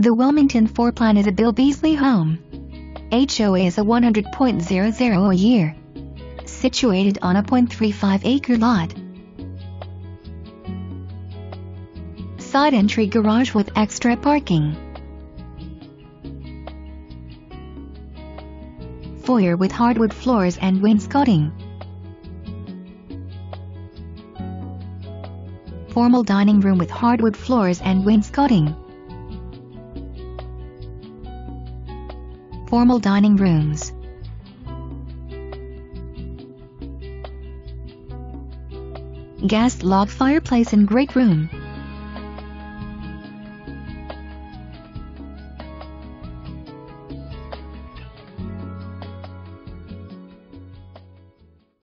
The Wilmington floorplan is a Bill Beasley home. HOA is a 100.00 a year, situated on a 0.35-acre lot. Side entry garage with extra parking. Foyer with hardwood floors and wainscoting. Formal dining room with hardwood floors and wainscoting. Formal dining rooms. Gas log fireplace in great room.